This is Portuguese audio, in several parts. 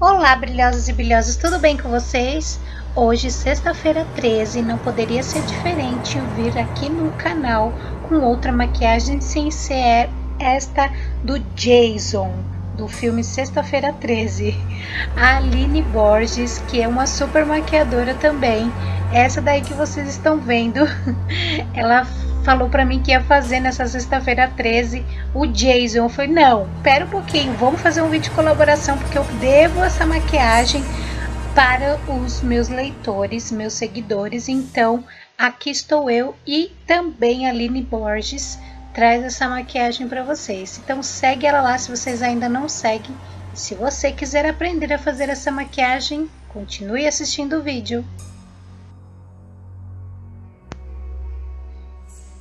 Olá, brilhosos e brilhosos, tudo bem com vocês? Hoje, sexta-feira 13, não poderia ser diferente vir aqui no canal com outra maquiagem sem ser esta do Jason, do filme Sexta-feira 13. A Aline Borges, que é uma super maquiadora também, essa daí que vocês estão vendo, ela falou pra mim que ia fazer nessa sexta-feira 13 o Jason. Eu falei, não, pera um pouquinho, vamos fazer um vídeo de colaboração, porque eu devo essa maquiagem para os meus leitores, meus seguidores. Então, aqui estou eu e também a Aline Borges traz essa maquiagem para vocês. Então, segue ela lá se vocês ainda não seguem. Se você quiser aprender a fazer essa maquiagem, continue assistindo o vídeo.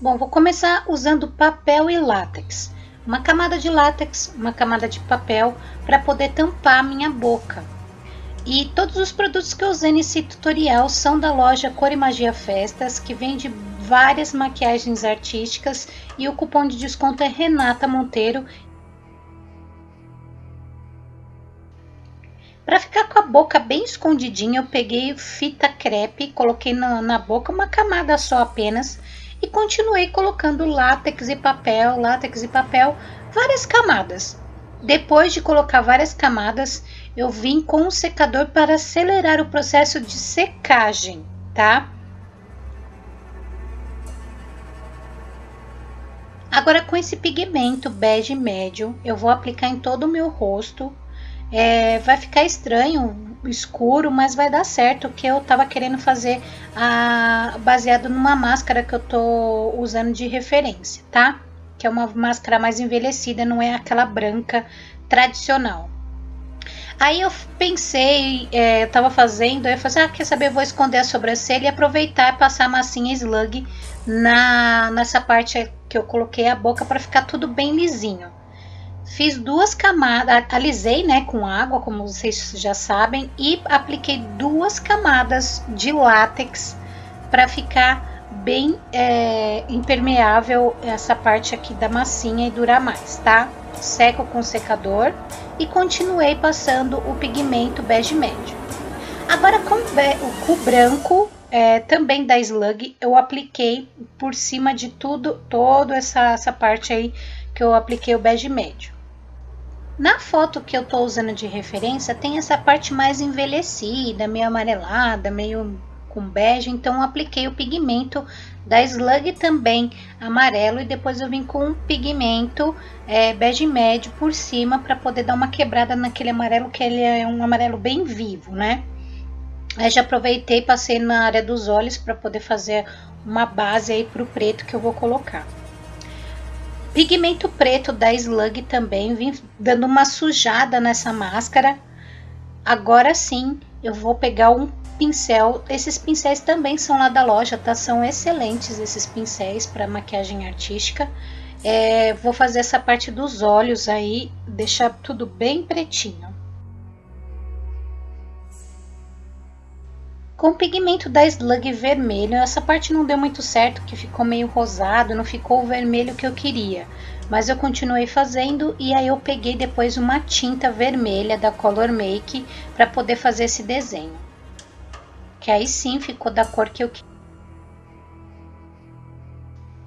Bom, vou começar usando papel e látex. Uma camada de látex, uma camada de papel para poder tampar a minha boca. E todos os produtos que eu usei nesse tutorial são da loja Cor e Magia Festas, que vende várias maquiagens artísticas e o cupom de desconto é Renata Monteiro. Para ficar com a boca bem escondidinha, eu peguei fita crepe, coloquei na boca uma camada só apenas e continuei colocando látex e papel, várias camadas. Depois de colocar várias camadas, eu vim com um secador para acelerar o processo de secagem, tá? Agora, com esse pigmento bege médio, eu vou aplicar em todo o meu rosto. Vai ficar estranho, escuro, mas vai dar certo, que eu tava querendo fazer baseado numa máscara que eu tô usando de referência, tá? Que é uma máscara mais envelhecida, não é aquela branca tradicional. Aí eu pensei, eu tava fazendo, aí eu falei, quer saber, vou esconder a sobrancelha e aproveitar e passar a massinha Slug nessa parte que eu coloquei a boca para ficar tudo bem lisinho. Fiz duas camadas, alisei, né, com água, como vocês já sabem, e apliquei duas camadas de látex para ficar bem impermeável essa parte aqui da massinha e durar mais, tá? Seco com secador e continuei passando o pigmento bege médio. Agora, com o cu branco, também da Slug, eu apliquei por cima de tudo, toda essa parte aí que eu apliquei o bege médio. Na foto que eu tô usando de referência, tem essa parte mais envelhecida, meio amarelada, meio com bege, então eu apliquei o pigmento da Slug também amarelo e depois eu vim com um pigmento bege médio por cima para poder dar uma quebrada naquele amarelo, que ele é um amarelo bem vivo, né? Aí já aproveitei, passei na área dos olhos para poder fazer uma base aí pro preto que eu vou colocar. Pigmento preto da Slug também, vim dando uma sujada nessa máscara. Agora sim, eu vou pegar um pincel. Esses pincéis também são lá da loja, tá? São excelentes esses pincéis para maquiagem artística. Vou fazer essa parte dos olhos aí, deixar tudo bem pretinho. Com o pigmento da Slug vermelho, essa parte não deu muito certo, que ficou meio rosado, não ficou o vermelho que eu queria. Mas eu continuei fazendo e aí eu peguei depois uma tinta vermelha da Color Make para poder fazer esse desenho. Que aí sim ficou da cor que eu queria.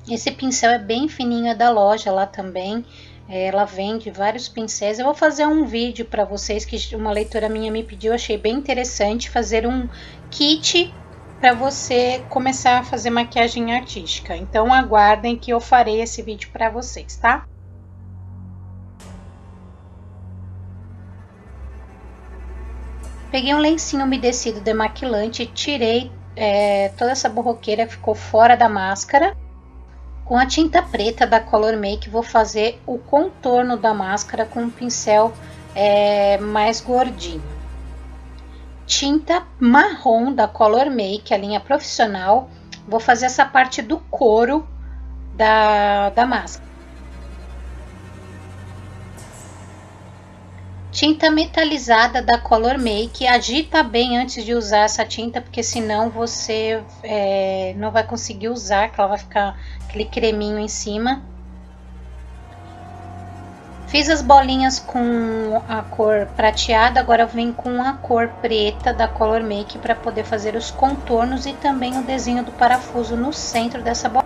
Esse pincel é bem fininho, é da loja lá também. Ela vende vários pincéis. Eu vou fazer um vídeo para vocês que uma leitora minha me pediu, achei bem interessante fazer um kit para você começar a fazer maquiagem artística. Então aguardem que eu farei esse vídeo para vocês, tá? Peguei um lencinho umedecido demaquilante, tirei toda essa borroqueira que ficou fora da máscara. Com a tinta preta da Color Make, vou fazer o contorno da máscara com um pincel mais gordinho. Tinta marrom da Color Make, a linha profissional, vou fazer essa parte do couro da máscara. Tinta metalizada da Color Make, agita bem antes de usar essa tinta, porque senão você não vai conseguir usar, que ela vai ficar aquele creminho em cima. Fiz as bolinhas com a cor prateada, agora eu venho com a cor preta da Color Make para poder fazer os contornos e também o desenho do parafuso no centro dessa bola.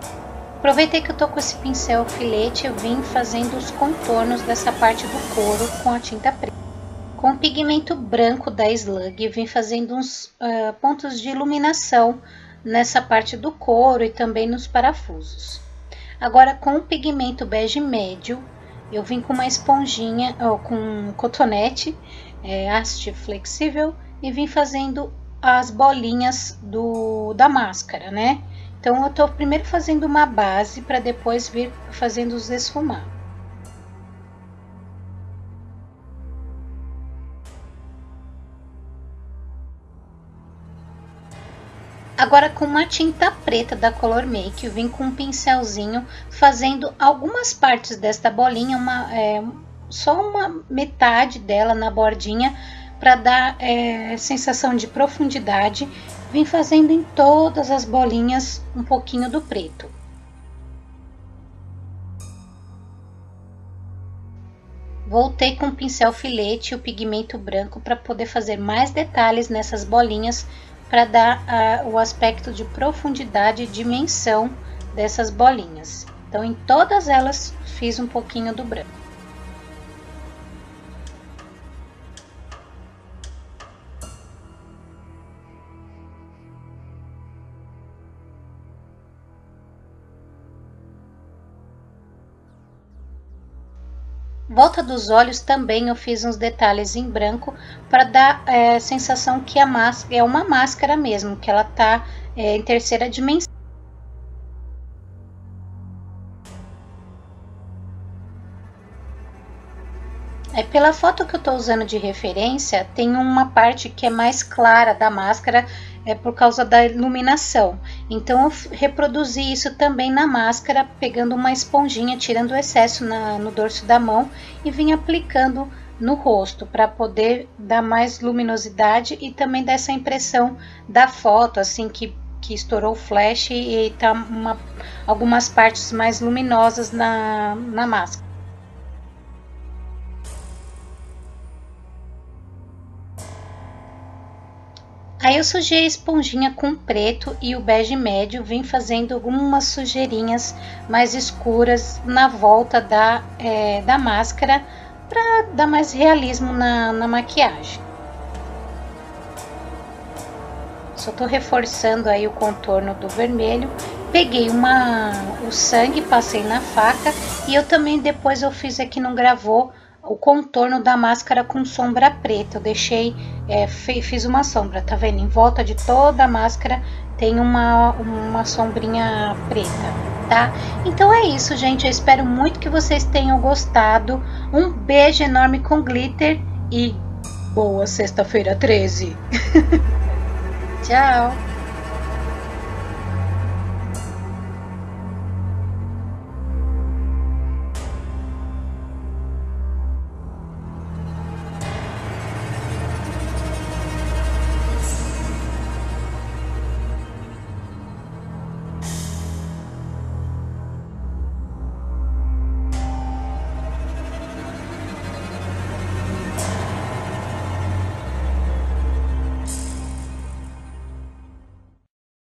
Aproveitei que eu tô com esse pincel filete, eu vim fazendo os contornos dessa parte do couro com a tinta preta. Com o pigmento branco da Slug, eu vim fazendo uns pontos de iluminação nessa parte do couro e também nos parafusos. Agora, com o pigmento bege médio, eu vim com uma esponjinha, ou com um cotonete, haste flexível, e vim fazendo as bolinhas da máscara, né? Então, eu tô primeiro fazendo uma base, para depois vir fazendo os esfumados. Agora, com uma tinta preta da Color Make, eu vim com um pincelzinho fazendo algumas partes desta bolinha, só uma metade dela na bordinha, para dar sensação de profundidade. Vim fazendo em todas as bolinhas um pouquinho do preto. Voltei com o pincel filete e o pigmento branco para poder fazer mais detalhes nessas bolinhas, para dar o aspecto de profundidade e dimensão dessas bolinhas. Então, em todas elas, fiz um pouquinho do branco. Volta dos olhos também eu fiz uns detalhes em branco para dar a sensação que a máscara é uma máscara mesmo, que ela tá em terceira dimensão. Aí, pela foto que eu tô usando de referência, tem uma parte que é mais clara da máscara, por causa da iluminação. Então, eu reproduzi isso também na máscara, pegando uma esponjinha, tirando o excesso no dorso da mão e vim aplicando no rosto, para poder dar mais luminosidade e também dar essa impressão da foto, assim, que estourou o flash e tá algumas partes mais luminosas na máscara. Aí eu sujei a esponjinha com preto e o bege médio, vim fazendo algumas sujeirinhas mais escuras na volta da máscara, para dar mais realismo na maquiagem. Só tô reforçando aí o contorno do vermelho. Peguei o sangue, passei na faca e eu também depois eu fiz aqui, não gravou, o contorno da máscara com sombra preta. Eu deixei, fiz uma sombra, tá vendo? Em volta de toda a máscara tem uma sombrinha preta, tá? Então é isso, gente. Eu espero muito que vocês tenham gostado. Um beijo enorme com glitter e boa sexta-feira 13. Tchau!